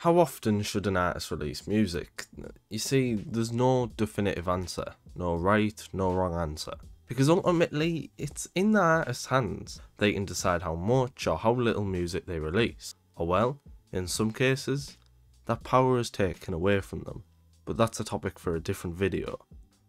How often should an artist release music? You see, there's no definitive answer. No right, no wrong answer. Because ultimately, it's in the artist's hands. They can decide how much or how little music they release. Or well, in some cases, that power is taken away from them. But that's a topic for a different video.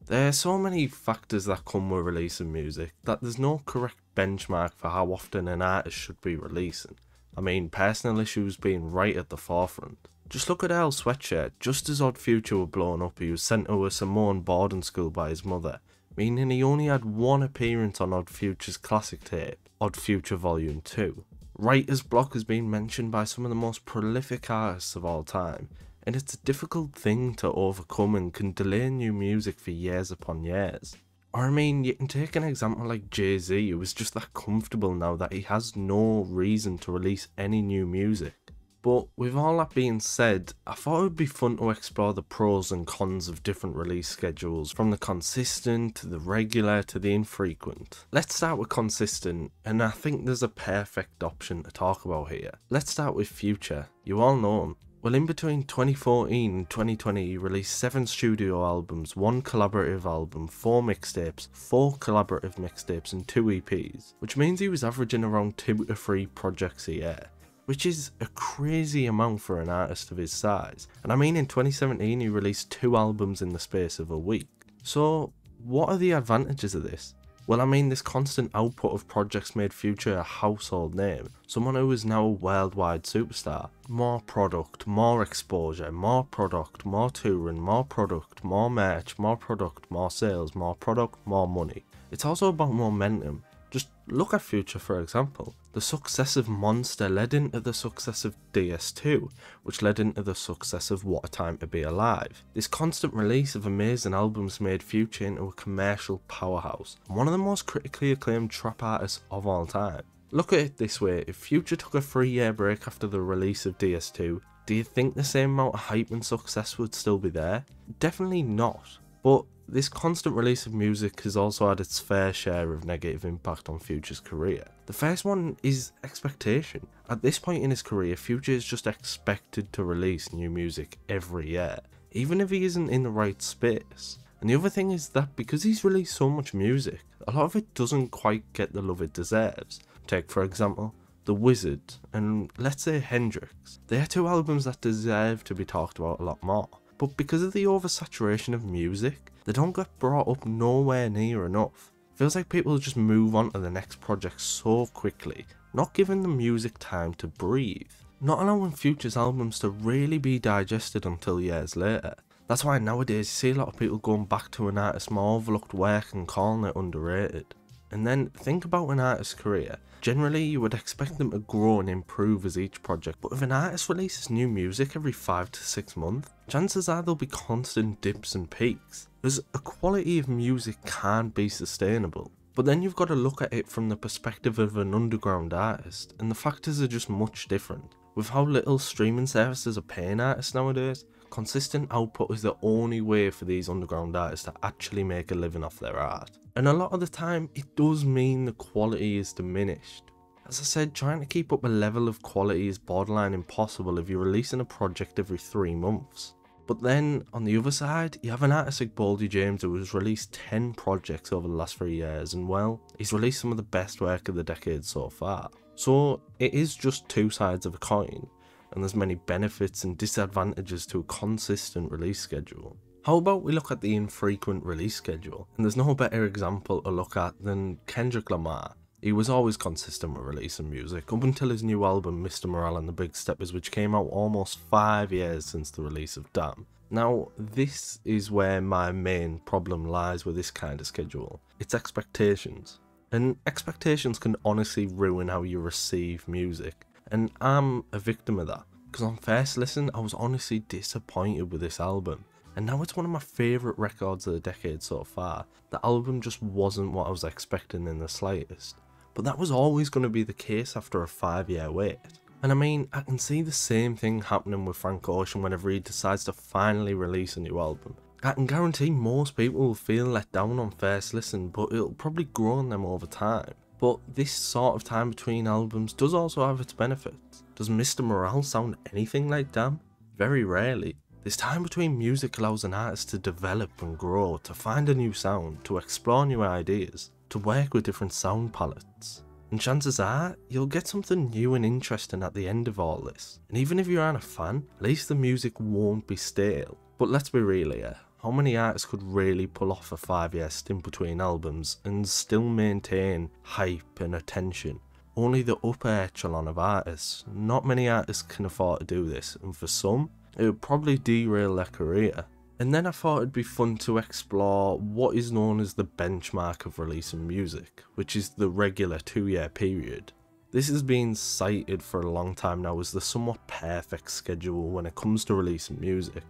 There are so many factors that come with releasing music that there's no correct benchmark for how often an artist should be releasing. I mean, personal issues being right at the forefront. Just look at Earl Sweatshirt. Just as Odd Future were blown up, he was sent to a Samoan boarding school by his mother, meaning he only had one appearance on Odd Future's classic tape, Odd Future Volume 2. Writer's block has been mentioned by some of the most prolific artists of all time, and it's a difficult thing to overcome and can delay new music for years upon years. Or I mean, you can take an example like Jay-Z, who is just that comfortable now that he has no reason to release any new music. But with all that being said, I thought it would be fun to explore the pros and cons of different release schedules, from the consistent, to the regular, to the infrequent. Let's start with consistent, and I think there's a perfect option to talk about here. Let's start with Future. You all know him. Well, in between 2014 and 2020, he released 7 studio albums, 1 collaborative album, 4 mixtapes, 4 collaborative mixtapes and 2 EPs, which means he was averaging around 2 to 3 projects a year, which is a crazy amount for an artist of his size. And I mean, in 2017 he released 2 albums in the space of a week. So what are the advantages of this? Well, I mean, this constant output of projects made Future a household name, someone who is now a worldwide superstar. More product, more exposure, more product, more touring, more product, more merch, more product, more sales, more product, more money. It's also about momentum. Just look at Future for example. The success of Monster led into the success of DS2, which led into the success of What A Time To Be Alive. This constant release of amazing albums made Future into a commercial powerhouse, and one of the most critically acclaimed trap artists of all time. Look at it this way, if Future took a 3-year break after the release of DS2, do you think the same amount of hype and success would still be there? Definitely not. But this constant release of music has also had its fair share of negative impact on Future's career. The first one is expectation. At this point in his career, Future is just expected to release new music every year, even if he isn't in the right space. And the other thing is that because he's released so much music, a lot of it doesn't quite get the love it deserves. Take for example, The Wizard and let's say Hendrix. They are 2 albums that deserve to be talked about a lot more, but because of the oversaturation of music, they don't get brought up nowhere near enough. Feels like people just move on to the next project so quickly, not giving the music time to breathe, not allowing Future's albums to really be digested until years later. That's why nowadays you see a lot of people going back to an artist's more overlooked work and calling it underrated. And then think about an artist's career. Generally you would expect them to grow and improve as each project, but if an artist releases new music every 5 to 6 months, chances are there'll be constant dips and peaks, as a quality of music can't be sustainable. But then you've got to look at it from the perspective of an underground artist, and the factors are just much different. With how little streaming services are paying artists nowadays, consistent output is the only way for these underground artists to actually make a living off their art. And a lot of the time, it does mean the quality is diminished. As I said, trying to keep up a level of quality is borderline impossible if you're releasing a project every 3 months. But then, on the other side, you have an artist like Boldy James who has released 10 projects over the last 3 years, and well, he's released some of the best work of the decade so far. So, it is just 2 sides of a coin, and there's many benefits and disadvantages to a consistent release schedule. How about we look at the infrequent release schedule? And there's no better example to look at than Kendrick Lamar. He was always consistent with releasing music, up until his new album Mr. Morale and the Big Steppers, which came out almost 5 years since the release of Damn. Now, this is where my main problem lies with this kind of schedule. It's expectations. And expectations can honestly ruin how you receive music. And I'm a victim of that, because on first listen, I was honestly disappointed with this album. And now it's one of my favourite records of the decade so far. The album just wasn't what I was expecting in the slightest. But that was always going to be the case after a 5-year wait. And I mean, I can see the same thing happening with Frank Ocean whenever he decides to finally release a new album. I can guarantee most people will feel let down on first listen, but it'll probably grow on them over time. But this sort of time between albums does also have its benefits. Does Mr. Morale sound anything like Damn? very rarely. There's time between music allows an artist to develop and grow, to find a new sound, to explore new ideas, to work with different sound palettes. And chances are, you'll get something new and interesting at the end of all this. And even if you aren't a fan, at least the music won't be stale. But let's be real here, how many artists could really pull off a 5-year stint between albums and still maintain hype and attention? Only the upper echelon of artists. Not many artists can afford to do this, and for some, it would probably derail their career. And then I thought it'd be fun to explore what is known as the benchmark of releasing music, which is the regular 2-year period. This has been cited for a long time now as the somewhat perfect schedule when it comes to releasing music.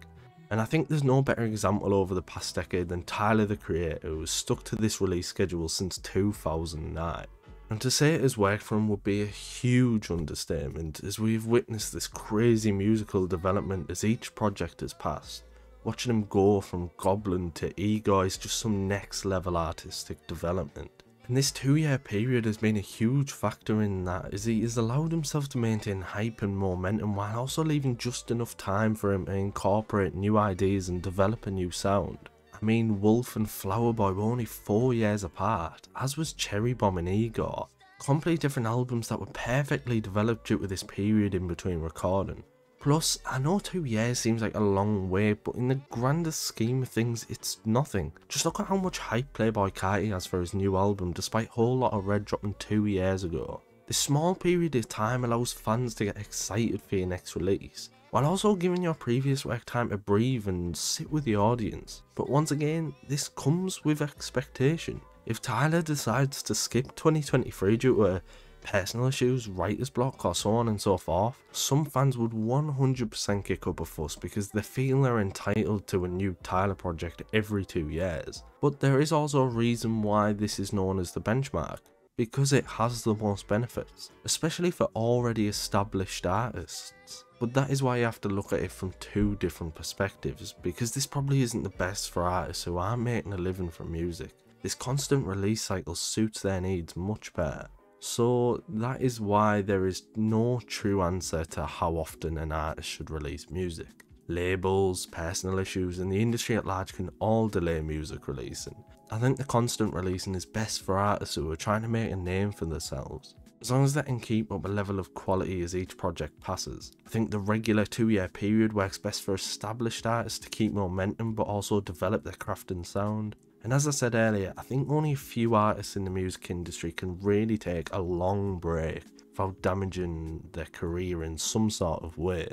And I think there's no better example over the past decade than Tyler the Creator, who has stuck to this release schedule since 2009. And to say it has worked for him would be a huge understatement, as we've witnessed this crazy musical development as each project has passed. Watching him go from Goblin to Ego is just some next level artistic development. And this 2-year period has been a huge factor in that, as he has allowed himself to maintain hype and momentum while also leaving just enough time for him to incorporate new ideas and develop a new sound. I mean, Wolf and Flower Boy were only 4 years apart, as was Cherry Bomb and Igor. Completely different albums that were perfectly developed due to this period in between recording. Plus, I know 2 years seems like a long way, but in the grander scheme of things, it's nothing. Just look at how much hype Playboy Carti has for his new album, despite Whole Lotta Red dropping 2 years ago. This small period of time allows fans to get excited for your next release, while also giving your previous work time to breathe and sit with the audience. But once again, this comes with expectation. If Tyler decides to skip 2023 due to personal issues, writer's block, or so on and so forth, some fans would 100% kick up a fuss because they feel they're entitled to a new Tyler project every 2 years. But there is also a reason why this is known as the benchmark, because it has the most benefits, especially for already established artists. But that is why you have to look at it from two different perspectives, because this probably isn't the best for artists who aren't making a living from music. This constant release cycle suits their needs much better. So that is why there is no true answer to how often an artist should release music. Labels, personal issues, and the industry at large can all delay music releasing. I think the constant releasing is best for artists who are trying to make a name for themselves, as long as they can keep up a level of quality as each project passes. I think the regular 2-year period works best for established artists to keep momentum but also develop their craft and sound. And as I said earlier, I think only a few artists in the music industry can really take a long break without damaging their career in some sort of way.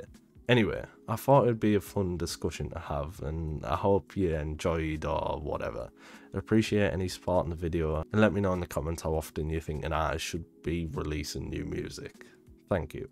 Anyway, I thought it would be a fun discussion to have, and I hope you enjoyed or whatever. I appreciate any support in the video, and let me know in the comments how often you think an artist should be releasing new music. Thank you.